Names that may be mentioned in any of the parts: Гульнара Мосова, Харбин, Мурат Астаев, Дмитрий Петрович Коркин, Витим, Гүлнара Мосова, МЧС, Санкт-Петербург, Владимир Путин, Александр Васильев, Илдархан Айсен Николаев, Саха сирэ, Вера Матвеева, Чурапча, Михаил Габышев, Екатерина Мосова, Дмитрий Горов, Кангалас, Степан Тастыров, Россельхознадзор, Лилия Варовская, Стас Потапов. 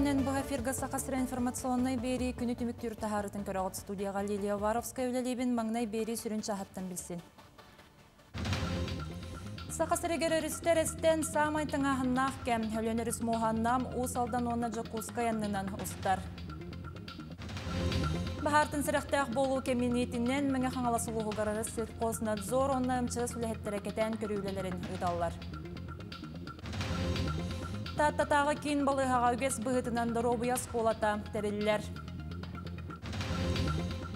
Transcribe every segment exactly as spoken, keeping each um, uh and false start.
Кеннен Бахафирга Саха сирэ информационной бери күні түміктүр тахарытын көрағыт студияға Лилия Варовская өлелебін маңнай бери сүрін шағаттан білсен. Саха сирэгер өрістерістен самайтың ағыннақ кәм, өлен өріс мұғаннам ұсалдан оны жықұскаяннынан ұстар. Бахартын сирақтақ болу кәмінетінен мәңі қаңаласы ұлығығарары сирқоснадзор оны әмчілі сүліхеттерекетен көрілелерін ұдалар. Таттатағы кейін балығаға өгес бұғытынан дұробыя сколата тәрелілер.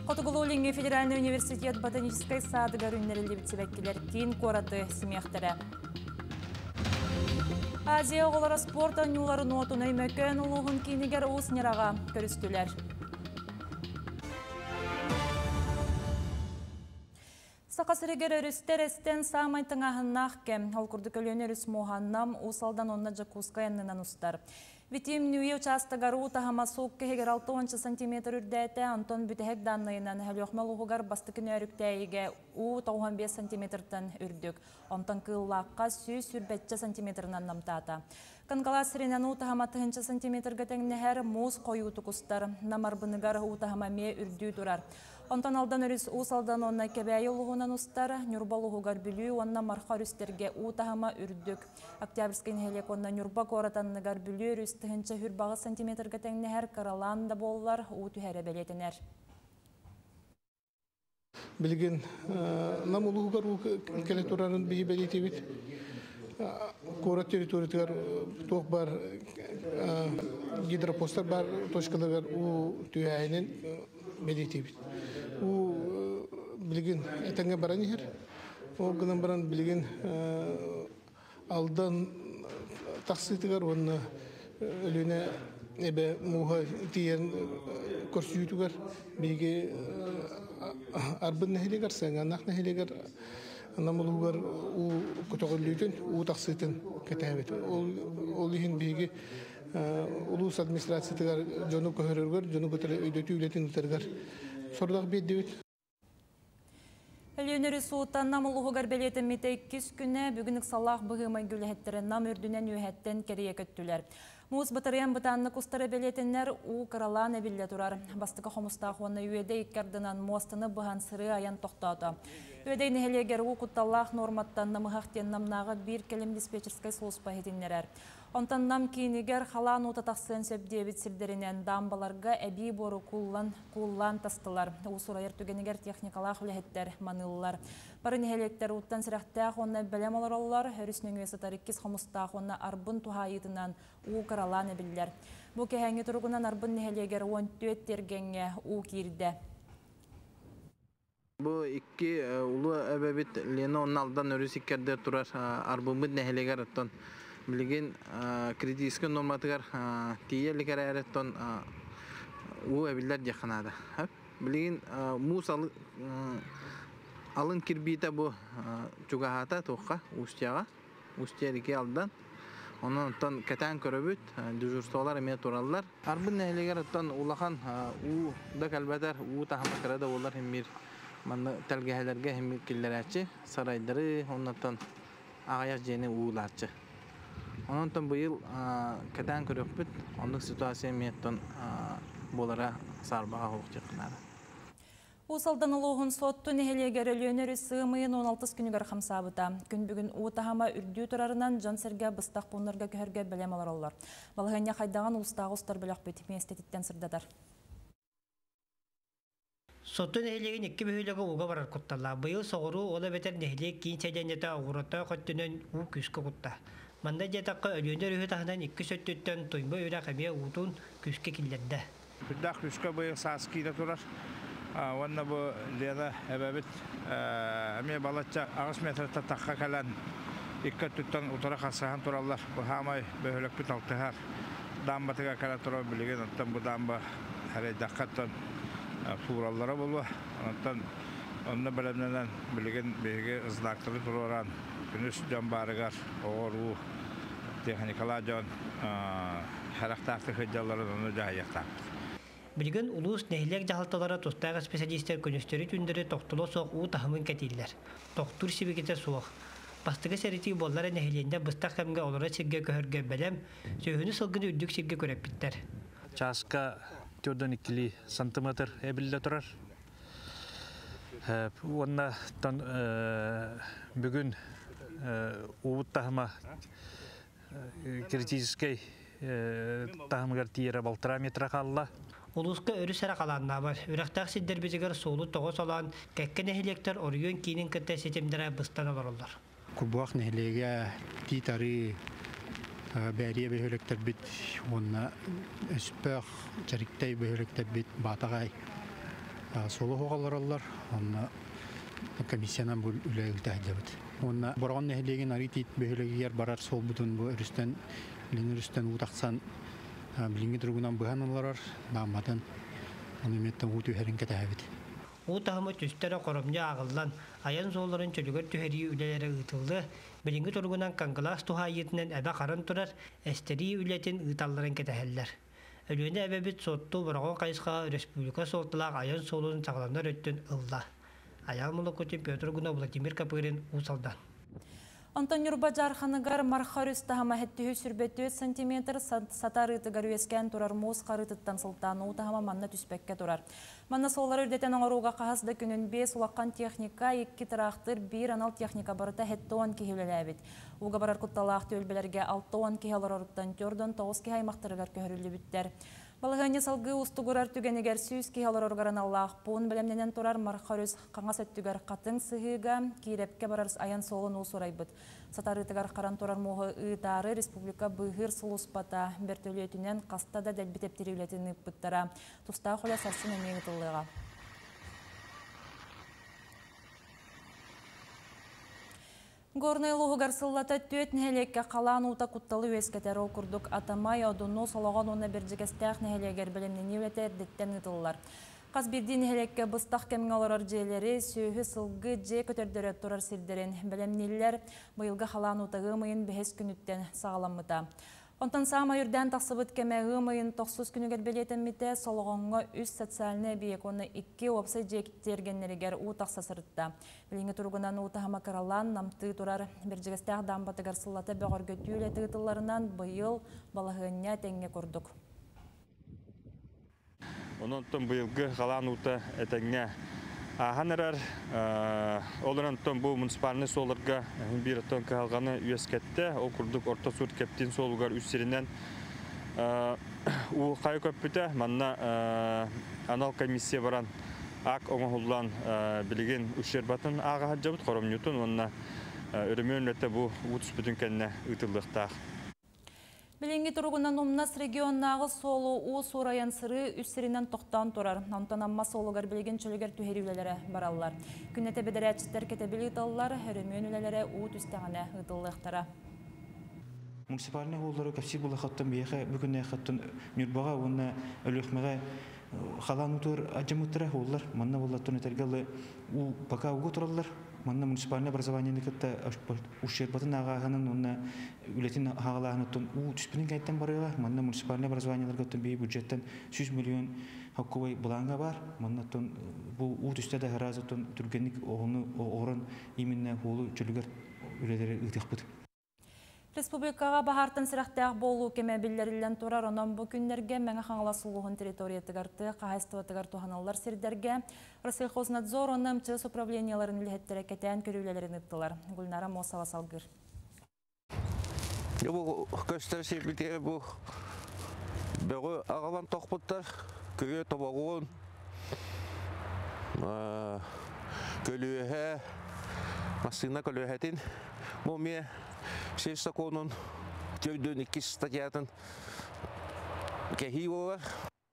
Қотығылуылыңы Федеральный университет ботанической садығар үнерілді бітсебәккелер кейін қораты семектері. Азия оғылары спорта нюлары нотуны мөкен ұлығын кейінігер ұсынераға көрістілер. Саха сирэгер өрістерістен самайтың ағыннақ кем, олкүрдік өлен өріс мұғаннам ұсалдан онна жакускаянынан ұстар. Витим нюе участығару тағама соқ кегер алтыончы сантиметр үрдәті Антон бүтәхек даннайынан әліғмал ұғығар бастықын өріктәйге ұ-тоғанбес сантиметртін үрдік. Антон кыллаққа сүйс үрбәтчі сантиметрінан намтата. Кангалас ринан утахама тыгынча сантиметрге тәңнәһәр муз қойу тұқыстар, намарбынығар утахама ме үрдүй тұрар. Онтан алдан үріс ұсалдан онна кәбәйі ұлығынан ұстар, нүрбалығығар бүлі онна марқа үрістерге утахама үрдік. Октябрьскін хелек онна нүрба қоратанығар бүлі үріс тыгынча хүрбағы сантиметрге тәңнәһәр караланда болылар ұтүхәрі бәлетінер. Білген нам ұлығығар кәлектурарын бейі бәлеті бет. Кора территориятар тоқ бар гидропостар бар точкалар у түйәйнен медитибит. У билген этенге баран ехер. Ол гынан баран билген алдан тақсытыгар оны өліне эбе муға тиен көрсүйтігар. Беге арбын нәхелегар, сәңанақ нәхелегар. Намылугар у көтөгөлүтүн, у таксытын кетебет. Ол ол иһин биги улус администрациятыгар жону көрөргөр, жону көтөлө өйдөтүлөтүн тергер. Сордак бет дейт. Элинери сууттан намылугар белетин митеккис күнө бүгүнүк салах быгымай гүлһеттерин нам үрдүнөн үһеттен керие көттүлөр. Муз батарейн бытанны кустары белетеннер у каралан эбилле турар. Бастыка хомустах уанна юэдэ иккардынан муастыны быхан сыры аян тоқтаата. Юэдэйни хелегер у кутталлах норматтан намыхахтен намнағы бир келем диспетчерскай служба хетиннерер. Онтан нам кейнигер халан утатақсын сөбдебет сирдеринен дамбаларға әбей бору куллан тастылар. У сурайыр түгенігер техникалах үлэхеттер манылылар. Барын хелектер уттан сирақтақ уанна бәлем оларалылар. Өріснің өсетар иккис хомустах уанна арбын тухайытынан у каралан. Бу кеһәңге тургунан арбын нэһэлиэгэр уон-түөт тергэнгэ уу киирдэ. Бу икки улуу эбэбит лена онун алдан өрүс иккэрдэ турар арбыбыт нэһэлиэгэр оттон билигин критический норматыгар тиэликэр эрэттон уу эбиллер жакканаада. Билигин муус алын кирбиита бу чугаата тоокка устьяга устьярики алдан. Онан тон кетен көрөбүт, дежурстволар эме тураллар. Арбын элегер тон улахан у да калбатар у тахмакара да болар хемир. Ман телгелерге хемир киллерачы, сарайдары оннан агаяк жени ууларчы. Онан тон бу жыл кетен көрөбүт, ондук ситуация эме тон болара сарбага хокчукнары. Усалдан улуғын сотту нехелегер өлөнері сыымыйын он алты күнігер қамсабыта. Күн бүгін ұтахама үрдүй тұрарынан жансерге бұстақ бұнларға көрге бәлем алар олар. Балығыне қайдаған ұлыстағы ұстар бөліқ бөтіп местететтен сұрдадар. Сотту нехелеген екі бөлігі ұға барар құттала. Бұйыл соғыру ола бетер нехелек кейін сәденеті ғұрата қөттінен ұ күшкі құтта. Манда жетаққа өлөнер үйі тағынан екі сөттіттен тойма өре қаме ұтын күшке келдерді. Бұдақ күшке бұйық сасқида тұрар. Онна бұл лена әбәбіт әме балатча ағыз метрді таққа кәлән екі түттен ұтыра қасыған тұралар. Бұхамай бөхілік бүт алтығар дамбатыға кәлә тұрау білген. Оттан бұл дамба әрей даққаттан фураллары болу. Оттан онны білімнен білген бейге ұздақтыры тұраран. Күніс жан барығар, оғыру, техникала жан әрақтақты қыдаларын оны жайықтақты. Білген ұлыс нәхілер жағалталары тұстағы специалистер көністері түндері тоқтылы соқ ұу тағымын кәтейлер. Тоқтыр себекеті соқ. бастыга сәрити боллар нәһилендә быстак хәмгә олара чигә көһәргә бәләм, сөһүне сылгыны үддүк чигә көрәп биттер. Часка төрдән сантиметр әбиллә торар. Оннан бүген уыттахма критический тахмгар тиере балтыра метра калла. Улуска өрү сара каланна бар. Үрөктөк сиддер бизигер соолу тогос алан кеккен эхилектер орюн кийинин кытта сетемдере быстан аларлар. Курбак нехилеге титары бәрие бөлөктөр бит, онна өспөк жарыктей бөлөктөр бит батагай. Солу хогаларлар, онна комиссиянан бул үлөлтө жабыт. Онна боргон нехилеген аритит бөлөгөр барар сол бутун бу өрүстөн Ленирстен утахсан билинге другунан быганалар намадан аныметте уту херинке тавит. Утахма түстөрө коромня агылдан аян золлорун чөлөгөр төһери үлелери ытылды. Билинге тургунан кангалас тухайетинен эбе карын турар, эстери үлетин ыталларын кетәһәлләр. Өлүнө эбебит сотту бурага кайсыга республика солтылак аян солун тагыландар өттүн ылда. Аян мулы көтү Петр Гуна Владимир Капырин усалдан. Антон Юрбаджарханагар Мархарюс Тахамахеттюю Сюрбетюет сантиметр сатарыты Гарюескен турар мос харытыттан сылтану Тахама манна түспекке турар. Манна соллар үрдетен оңаруға қағасда күнін бес улаққан техника, екі тұрақтыр бір анал техника барыта хеттоан кейілі әбет. Уға барар құтталақты өлбелерге алтоан кейілер орыптан түрден тоғыз кей аймақтырығар көрілі бүттер. Балғайны салғы ұстығырар түгенігер сүйіз кейалар орғаран Аллах бұн білімненен тұрар Мархарюс қаңас әттігер қатын сығыға кейлепке барарыз аян солын ұл сұрайбыд. Сатарытығар қаран тұрар мұғы ұйтары республика бұғыр сұл ұспата бертөлі өтінен қаста да дәлбітептері үлетін ұппыттара. Тұста құля сарсын әмең ұтылыға. Горный лугар сыллата төтін хелекке қалан ұта құтталы өскетер ол күрдік атамай адуну салаған оны бірдігістәқ нәхелегер білімнені өлетер деттен ұтылылар. Қазберден хелекке бұстақ кәмін аларар жейлері сөйі сылғы же көтердері тұрар сілдерін білімнелілер бұйылғы қалан ұтағы мұйын бәхес күніттен сағаламыта. Онтан сама юрдан тақсыбыт кәмәғы мұйын тоқсыз күнігер білетіміте солығыңға үз социаліне бейек оны икі опсы жектергенлерігер ұтақса сырытта. Біліңі тұрғынан ұтағыма қыралан намты тұрар біржігістәқ дамбатығар сылаты бәғір көтіулі тұғытыларынан бұйыл балығынне тәңге көрдік. Онтан бұйылғы қалан ұта әтәңе ағанырар. Оларынтан бұл муниципалны солырға бір аттан қалғаны үйескетті. Ол күрдік орта сұр кептен солығар үстерінен ұлқай көппіті. Манна анал комиссия баран ақ оңғылдан білген үшер батын аға хаджабыт қорым нютын. Онна үрімі өнлетті бұл ұтыс бүтін кәніне ұтылдықтақ. Беленге тұрғынан ұмнас регионнағы солу ұл сұрайын сыры үстерінен тоқтан тұрар. Антанамма солығар білген чөлігер түхері үлелері баралылар. Күннете бедері әтшіттер кетебілі ұталылар, үрімен үлелері ұт үстіғаны ұтылықтара. Муниципаліне олары көпсек бұл қаттың бейхі бүгін қаттың нүрбаға оны өліқмеға қалан ұтыр әжім ұттырақ олар. Манна олаттың өтергелі ұл бақа ұғы тұралылар. Манна муниципальное образование никогда ущербатан агаханан онна улетин агалаханатон у чиспинин кайтен барыла. Манна муниципальное образование ларгатон бей бюджеттен шесть миллион хакувай баланга бар. Манна тон бу у чистеда харазатон тургенник огону огоран именно холу чөлүгөр үлелери ыктыкпыт. Республикага бахартын сырактак болуу кемебиллерилен турар онан бу күндерге меңе хаңласуулугун территориятыгарды кайыстыбатыгар туханаллар сирдерге Россельхознадзор онун МЧС управленияларын илһеттере кетен көрүүлөрүн ыттылар. Гүлнара Мосова салгыр. Бу көстөрсө битер бу бөгө агалан токпуттар көгө тобогон э көлүһе машина көлүһетин моме все законы, тюрьмы, кистатятан, кехиова.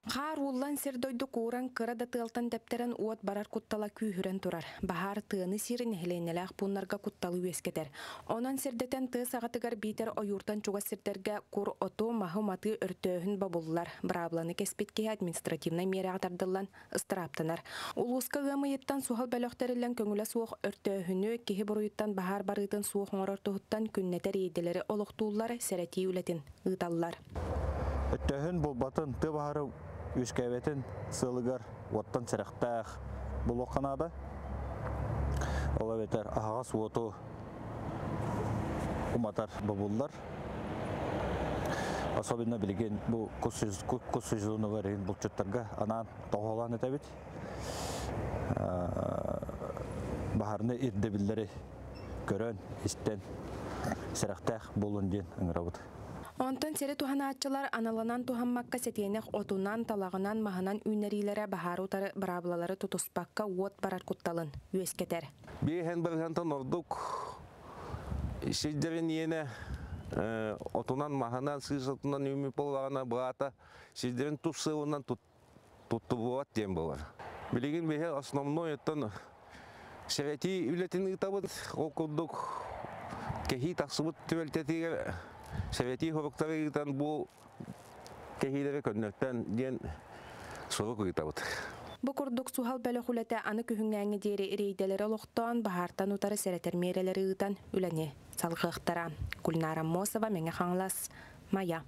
Хар уллан сердойду куран кырада тылтан дептерен уот барар куттала күйхүрен турар. Бахар тыны сирин хеленелах пуннарга кутталу өскетер. Онан сердетен ты сағатыгар бейтер ойуртан чуга сирдерге кур оту махыматы үртөөхін бабуллар. Брабланы кеспетке административна мера атардылан ыстыраптанар. Улуска ғамайыттан сухал бәлөхтерілен көңілі суық үртөөхіні кехи бұруйыттан бахар барыйтын суық морар тұхыттан күннетер еделері олықтуулар сәрәтей үлетін ұталлар. Үртөөхін бұл батын ты бахары Үйскәбетін сылығыр оттан сіріқтәқ бұл оқынады. Олабетер ағас оту уматар бабуллар. Особенно билген бу кусыжуны варин булчуттарга анан тоголан этебит. Бахарны ирдебиллери көрөн истен сирактах булундин ыңрабыт. Онтон сере туханаатчылар аналанан тухаммакка сетенех отунан талагынан маханан үннерилере бахару тары бараблалары тутуспакка уот барар кутталын үескетер. Бейхен бергантон ордук сиздерин ене отунан маханан сыжатынан үмі полварана брата сиздерин тусылынан туттубуат тем болар. Билигин бейхен основной оттон серети үлетин ытабыт окудук кехи таксыбыт түвелтетигер. Совети хорокторитан бул кехидере коннектан ден сорокуитабут. Бокордук сухал белехулете аны күһүнгәнгә дире рейделәре лохтан бахартан утары сәретер мәреләре ытан үләне салгыктаран. Гульнара Мосова менә хаңлас мая.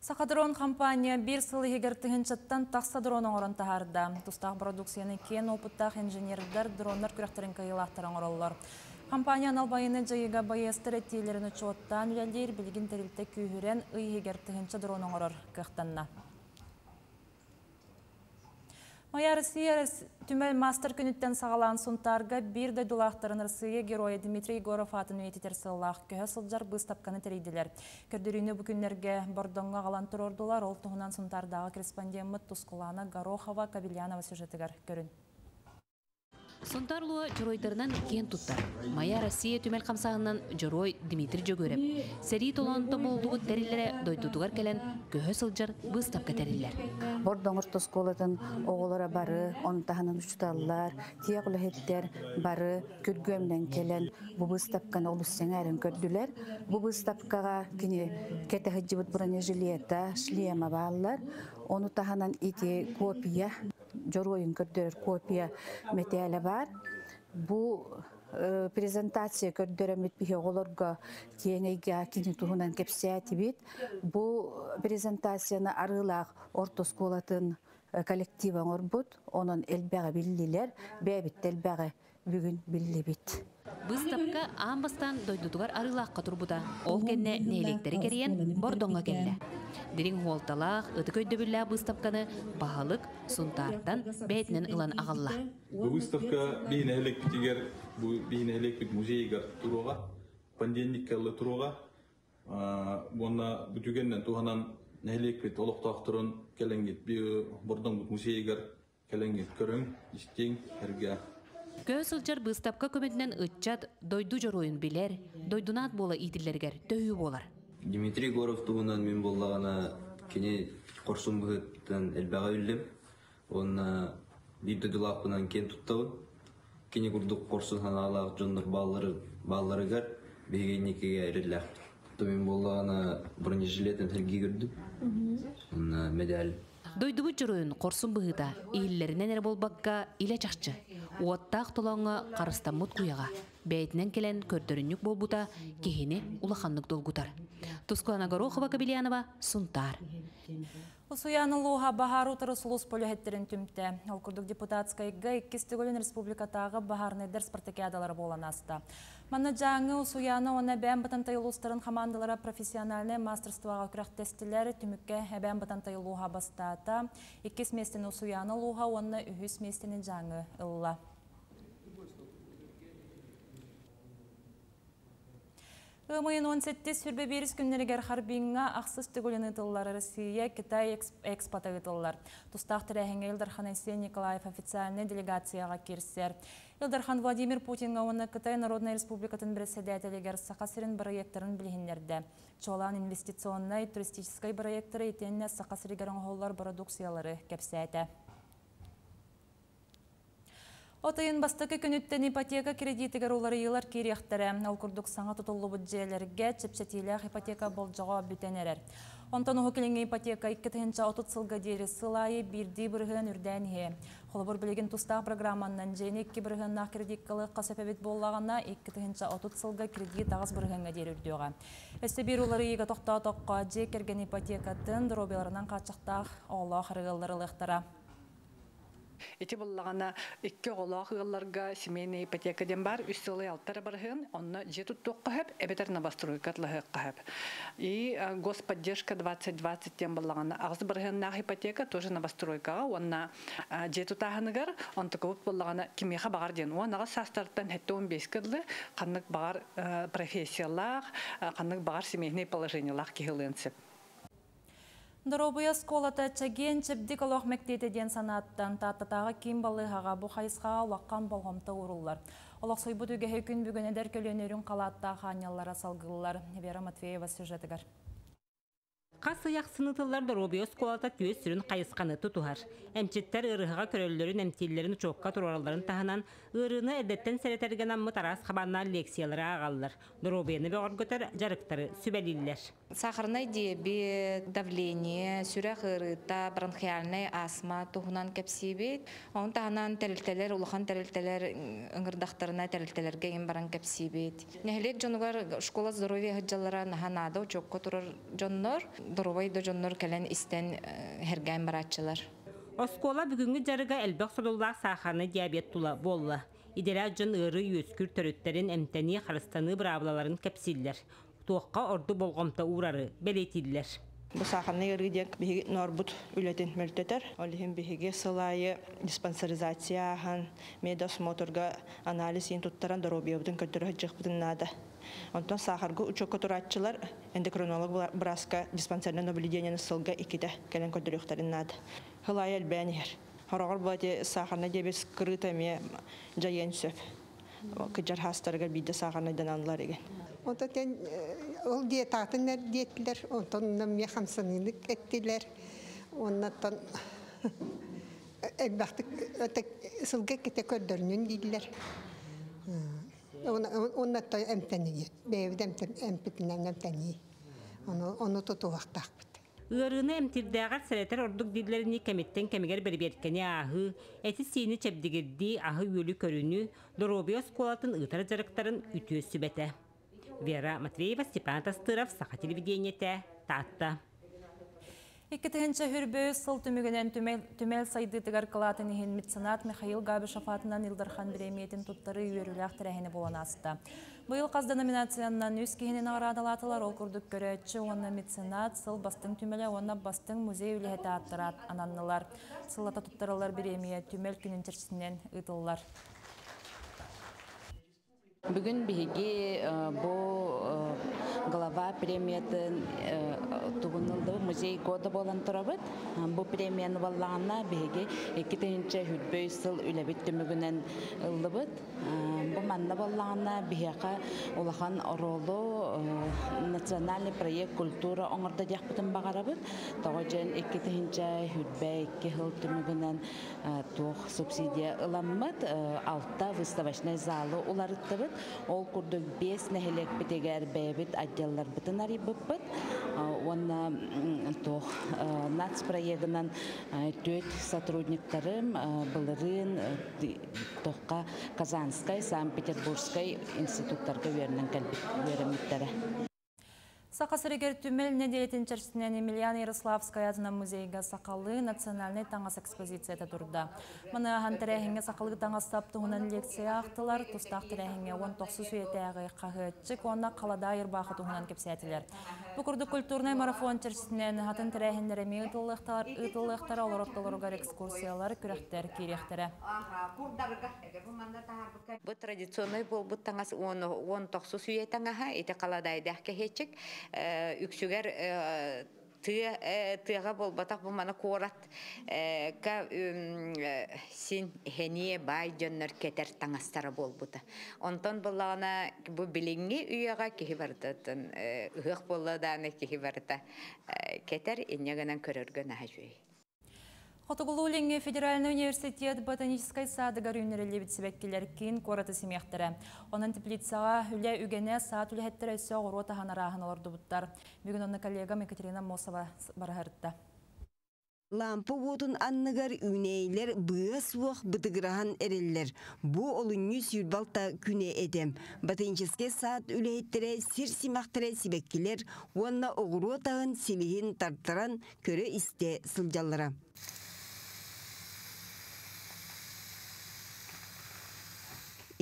Сахадрон компания бир сылы егертеген чаттан такса дроның орын таһарда. Тустак продукцияны кен опыттак инженерлар дроннар күрәктерен кыйлактыран ораллар. Компания албайыны жайыга байыстыры тейлерін ұчуаттан үләлдер білген тәрілті күйірен ұйығырттығыншы дроның ұрыр қықтанна. Майарысия түмел мастер күніттен сағалан сұнтарға бір дай дулақтарын ұрсығы героя Дмитрий Горов атын өйтетер сыллақ көе сылджар бұстапқаны тәрейділер. Көрдіріне бүгіндерге бордонға ғалантыр ордулар ол тұғынан сұнтардағы корреспондент Мұттускулана Горохова Кабельянова сюжетігер көрін. Сонтарлуа жоройдарынан кен туттар. Майя Россия түмел қамсағынан жорой Дмитрий Жогөреп. Сәрі толуанында болдығын тәрілері дойдудығар кәлін көе сылджар бұстапқа тәрілер. Бордоңырты сколатын оғылыра бары, оны тағынан ұшталылар, тияқ үліхеттер бары, күргөмден кәлін бұбыстапқан олыс сәңәрін көрділер. Бұбыстапқаға кіне кәтіғі жібіт бұраны жилиета, шлема бағалар. Оны тағынан ете копия. Жоройын көрдірер копия мәтелі бар. Бұл презентация көрдірі мәтпігі оларға кенеге кені тұғынан кепсияті бет. Бұл презентацияны арылақ орты сколатын коллективан орбұт. Оның әлбәғі білілер, бәбіт әлбәғі бүгін білілі бет. Бұстапқа амбастан дойдудығар арылаққа тұрбуда. Ол кәнне нейлектері керен бордонға кәнді. Дерин холталах, өтікөйдібілі бұстапқаны бағалық сұнтардан бәйтінен ұлан ағалла. Бұстапқа бейін әлек бітігер, бейін әлек біт музейгер тұруға, пандемик кәлі тұруға. Бұнна бүтігеннен туғанан әлек біт олықтақтырын кәліңгет, бұрдан бұт музейгер кәліңгет көрін, істен әрге. Көе сылджар бұстапқа көмедінен ұтчат дойду жоройын білер, дойдунат бола иділергер төйі болар. Дмитрий Горов туғынан мен болдағана кене қоршын бұғыттан әлбәға үлдім. Оны бейдуділақпынан кен тұттауын. Кене күрдік қоршын ханалақ жондар бағалары ғар бейгенекеге әрілләқті. Мен болдағана бұрын ежілетін тәрге көрдім. Оны медәл. Дойдубы жүрін қоршын бұғыда елілерінен әрбол баққа елі чақчы. Уаттақ толаңы қарыстамуд құяға. Бәйтінен келен көрдірінік бол бұта, кехіне ұлақанлық долгутар. Тускулана Горохова, Кабельянова, Сунтар. Усуяны луға бағар ұтыры сұлыс полюхеттерін түмті. Олқырдық депутатскай ғай кестігілін республикатағы бағарны дәрс партикадалары болан асты. Манна жаңы Усуяны оны бән бұтантай ұлыстарын қамандылары профессионаліне мастерстваға күрәқ тестілері түмікке бән бұтантай луға бастата. Екес местені Усуяны луға, оны үхіс местені жаңы ұлла. Өмайын он сәтте сүрбе беріс күннерігер Харбинға ақсыз түгілін ұтылылары Росия, Китай экспаты ұтылылар. Тұстақ тірәхенге Илдархан Айсен Николаев официальны делегацияға керсер. Илдархан Владимир Путинға оны Китай Народная Республикатын председателігер Саха сирэн проекторын білгендерді. Чолан инвестиционный туристической проекторы етенне Саха сирэгерін ғоллар продукциялары кепсәді. Отайын бастықы күніттен ипотека кредитігер олары елар керектірі. Ал күрдік саңа тұтылы бүджелерге чепсетейліғ ипотека бол жаға бүтенерер. Онтан ұғы келінгі ипотека иккетінші отыт сылға дері сылайы бірді біргін үрдәне. Қолыбыр білеген тұстақ программаннан және екі біргіннақ кредиткілі қасапевет болағына иккетінші отыт сылға кредит ағыз біргінгі дері үрдіға. Өсті бір олары егі тоқта тоққа же керген ипотека тын дробеларынан қачықтақ олы қырғылдары лықтыра. Эти баллана икке голах илларга семейный ипотека дембар үстеле алттар баргын, онна жети токкап, эбетерна бастройкатлы кап. И господдержка двадцать двадцать тем баллана аз баргын на ипотека тоже на бастройка, онна жети тагынгар, он таков баллана кимеха барден, онага састартан он бес кыдлы, каннык бар профессиялар, каннык бар семейный положениялар кихилинсеп. Дорогая школа тачаген чепдикалох мектетеден санаттан тататага кимбалыга бухайсха улаккан болгомта уруллар. Аллах сойбудуге хекүн бүгүн эдеркөлөнөрүн калатта ханяллара салгыллар. Вера Матвеева сюжетигер. Касыяк сынытыллар дорогая школа та көз сүрүн кайысканы тутугар. Эмчеттер ырыга көрөлөрүн эмтиллерин чокка тураларын таханан ырыны эдеттен серетерген аммы тарас хабаннар лекциялары агаллар. Дорогаяны бөгөргөтөр жарыктары сүбелиллер. Сахарный диабет, давление, сюрахырыта, бронхиальная астма, тухунан кепсибит, он таханан терилтелер, улахан терилтелер, ыңгырдахтарына терилтелерге им баран кепсибит. Нехилек джонугар школа здоровья гаджалара наханада учокко турар джоннор, дорогой до джоннор келен истен хергайм барачылар. Оскола бүгінгі жарыга әлбәк содуллақ сахарный диабет тула болла. Идера джон ыры юскүр төрөттерін әмтәне харыстаны бравлаларын кепсиллер. Тоққа орды болғамта урары белетилер. Бу саханы рыдек биги норбут үлетен мөлтетер. Олихин биги сылайы диспансеризация хан медосмотрга анализин туттаран доробиябдын көтөрө жыкпытын нада. Онтон сахарга учок турачылар эндокринолог браска диспансерне наблюдение сылга икиде келен көтөрөктөрүн нада. Хылай элбенер. Хорогор бати сахарны дебе скрытыме жайенсеп. Кыжар хастарга бидде сахарны даналар эген. Он тотен ол диетатыннар диетлер, он тонна мехамсанылык эттилер, он тон элбахты тек сылга кете көрдөрнүн дилер. Он он то эмтени, бевдем эмпитинен эмтени. Он он то туактак. Ырыны эмтирдәгәр сәләтер ордук дидләрне кеметтен кемегәр берберткәне аһы, әти сине чәпдигерди аһы юлы көрүнү, доробиос колатын ытар жарыктарын үтүе сүбәтә. Вера Матвеева, Степан Тастыров, Саха телевидениете, Татта. Икетенче хүрбе сыл түмүгенен түмел сайды тигар кылатын хин меценат Михаил Габышев атынан Илдархан Биремиетин туттары үйрүлөк терехине болгон асты. Быйыл казда номинациянан үз кихинин арадалатылар ол курдук көрөтчү, онна меценат сыл бастың түмеле, онна бастың музей үлехете аттырат ананнылар. Сылата туттарылар Биремиет түмел күнүн чечтинен ыдыллар. Бүгін бігі бұл глава премиятын тұғынылды музей коды болан тұрабыд. Бұл премияны баллағына бігі екітінші хүлбөй сыл үләбет түмігінен ұлдыбыд. Бұл манна баллағына бігі олақан оролу национальный проект культура оңырда дәқпітін бағарабыд. Тоғы жән екітінші хүлбөй кехіл түмігінен тұқ субсидия ұламмыд. Алтта выставашнай залы оларыттыбыд. Ол курдук бес нәхелек бітегер бәйбіт отделлар бітін ари бұппыт. Оны тоқ нац проегынан төт сотрудниктарым бұлырын тоққа Казанскай, Санкт-Петербургскай институттарға верінің кәлбеттері. Саха сирэ түмэл неделетин чэрсинен Емельяна Ярославская атына музейге сақалы национальный таңас экспозицияда турда. Мана хан тирехинге сақалы таңас таптуунан лекция актылар, тустак тирехинге он тогуз суетеги кагыччык, онна калада айырбахы туунан кепсетилер. Бу курдук культурный марафон чэрсинен хатын тирехиндере мейтылыктар, ытылыктар, олороктолорга экскурсиялар күрөктөр кирехтере. Бу традиционный болбу таңас он тогуз суетеги, эти калада айдахке хечик. Үксүгәр тыға бол батақ бұл мана қорат сен хәне бай жөннөр кетер таңастары бол бұты. Онтан бұлағына бұл біліңі үйеға кехі бардатын, ұғық болладаны кехі барда кетер енегінен көрірген әжуей. Хотугулулинге федеральный университет ботанической сады гарюнеры лебедсебеккелер кин кораты семехтере. Онан теплицага үле үгене саат үлехеттер өсі ғорота ханарағын олар дұбыттар. Бүгін оны коллегам Екатерина Мосова барғарытта. Лампы уотын анныгар үнейлер бұғыз уақ бұтығыраған әреллер. Бұ олыңыз юрбалта күне әдем. Батынческе саат үлейттірі сир симақтыры себеккілер, онына оғыру отағын селігін тарттыран көрі істе сылжалыра.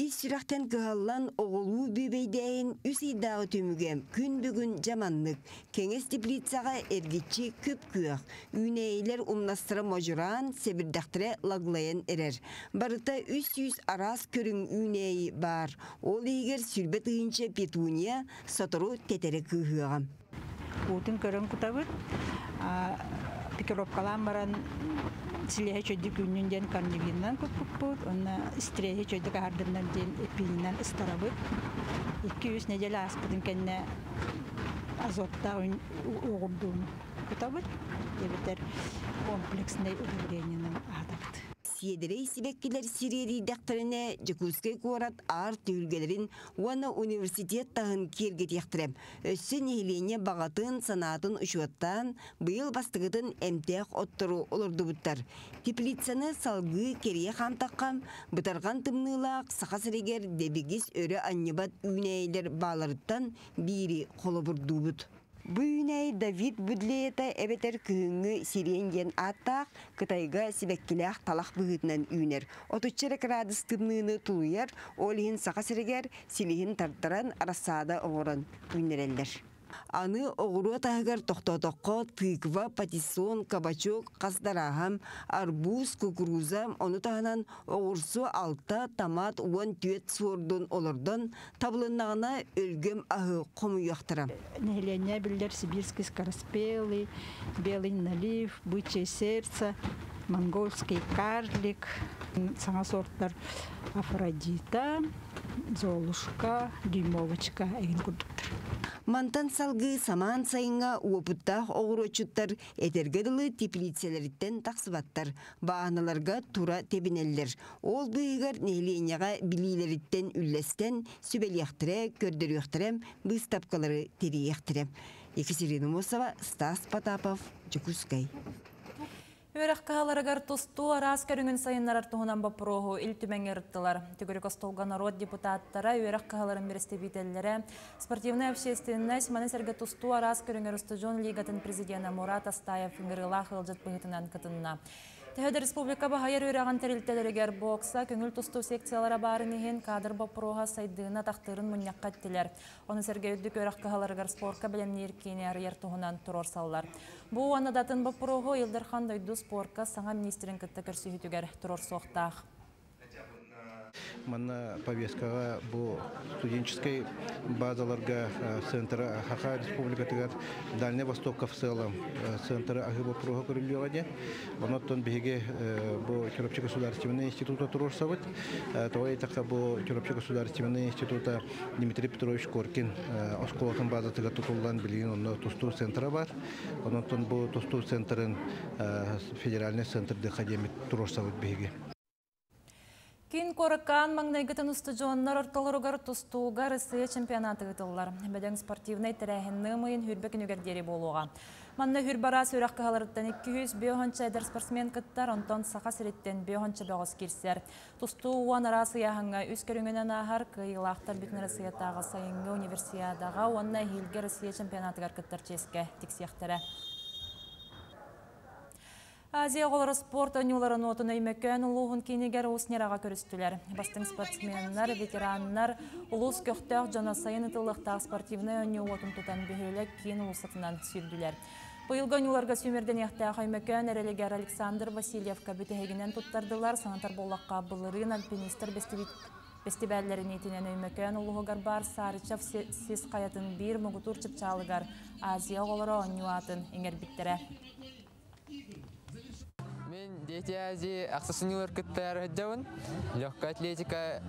Исирақтен кыһаллан оғылуу бүйбейдейін үсейдағы түмігем күн-бүгін жаманлык, кеңес теплицаға эргичи көп-күйақ, үйнейлер умнастыры можуран себірдақтыра лагылайын эрер. Барыта үс-үс арас көрін үйней бар, ол егер сүрбет ғынча петуния сатыру тетере күйіғам. Утын көрін күтабыд, пикеропкалан баран, Силея чудик унинден карнивинан куппут, он стреле чудик арденан день эпинан старовык. И кюс неделя аспиден кенне азотта он урдун кутабут, и ветер комплексный управлением адапт. Сиедерей себеккилер Сирия дәктеріне жүкілскей қорат ар түйілгелерін уана университет тағын керге тектірем. Өссі негілене бағатын санатын ұшуаттан бұйыл бастығытын әмтек оттыру олырды бұттар. Теплицаны салғы кере қамтаққам, бұтарған тымнылақ сақа сирегер дебегес өрі аннебат үйнейлер бағаларыттан бейірі қолы бұрды бұт. Бүйней Давид Бүдлеті әбетер күңі сиренген аттақ, Қытайға себеккіләқ талақ бұғытынан үйнер. отыз төрт градус күміні тұлуер, олығын сақа сірігер, силігін тарттыран арасада оғырын үйнерелдер. Аны оғыру тағығыр тоқтатыққа түйква, патиссон, кабачок, қасдарағам, арбуз, кукурузам, оны тағынан оғырсу алта, тамат, уан түйет суырдың олырдың, табылынағына өлгім ағы құмы яқтырам. Нәйлене білдер сибирский скороспелый, белый налив, бычье сердце, монгольский карлик, саңа сорттар Афродита, Золушка, Дюймовочка, әйін күрдіктір. Мантан салгы саман сайынға уопыттақ оғыр өтшіттар, әтергеділі теплицелерден тақсыбаттар, бағаналарға тура тебінелдер. Ол бұйығар нәйленеға білейлерден үлләстен сөбеліяқтыры, көрдіріяқтырым, бұйстапқалары теріяқтырым. Екатерина Мосова, Стас Потапов, Чекускай. Өрәк қағаларығар тұсту арас көріңін сайынлар артығынан бапыруғы үлтімен еріттілар. Түгірік ұстылға народ депутаттары өрәк қағаларын бірісті бейтелері. Спортивны әпшестіңіне сімәні сәрге тұсту арас көріңер ұстыжон лигатын президиені Мурат Астаев үңгіріла қылжат бұғытынан қытынна. Тәді республика бағайыр өрәған тәрілтелерігер бокса көңіл тұсту секциялара барын еген қадыр бапыруға сайдығына тақтырын мүннеққа әттілер. Оны сәрге өдік өрәк қағаларығар спорқа білемнер кейіне әрер тұғынан тұрор салылар. Бұл анадатын бапыруғы елдерхан дойды спорка саңа министрин кытта көрсүйітігер тұрор соқтақ. Манна повестка бу студенческой базаларга центра Хаха республика тигат Дальний Восток в целом центра агибо прога курильоде. Ванотон беге бу Чурапчи государственный институт Турурсовет. То и так бу Чурапчи государственный институт Дмитрий Петрович Коркин. Осколотом база тигат Тулан Белин он тусту центра бар. Ванотон бу тусту центрен федеральный центр дехадемит Турурсовет беге. Кин коракан магнегетен устыжон нарарталарогар тустуга Россия чемпионаты гытыллар. Беден спортивный терәһенне мыйын хүрбәкин үгәрдери болуга. Манна хүрбара сөйрәк каһалардан ике йөз беһон чайдар спортсмен кыттар онтон саха сиреттен беһон чабагыз кирсәр. Тусту уан арасы яһаңга үз көрүңгәнен ахар кыйлахтар бит Россия тагы сайынга универсиадага уанна хилгә Россия чемпионаты гыркыттар ческә тиксәхтәре. Азия ғолары спорт өнюларын отын өймеккен ұлығын кейнегер ұсынераға көрістілер. Бастың спортсменнер, ветераннар, ұлыс көқтәқ жана сайын ұтылықтағы спортивны өню отын тұтан бүйелек кейін ұлысатынан сүйілділер. Бұйылғы өнюларға сүймерден еқтәқ өймеккен әрелегер Александр Васильевқа бітігінен тұттардылар, санатар болаққа бұлырын альпинистер бестебәлерін етінен өймеккен ұлығығар бар Сарычев сез қайатын бір мұғытур чіпчалығар Азия ғолары өню атын еңер біттірі. Мен дети Азии ақсасынылыр күттәр ғыддауын, легқа атлетика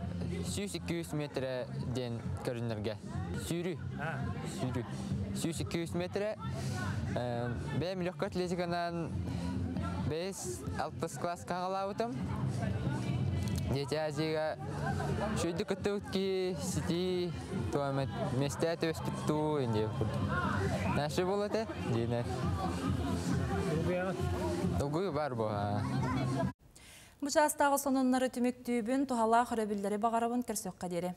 сто-двести метрден көрінерге. Сүйрі, сүйрі, сто-двести метрі. Бәм легқа атлетиканан бес алты класс қағалауытым. Дети Азияға шөйді күтті өткі сети туамет месті әті өспітту өнде өпірді. Нашы болады, дейінер. Тогы бар бу. Бу жастагы сонуннары түмөк түбүн, тухалак рөбүлдөрү багарабын көрсөк кадери.